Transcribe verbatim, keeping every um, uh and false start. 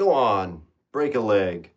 Go on, break a leg.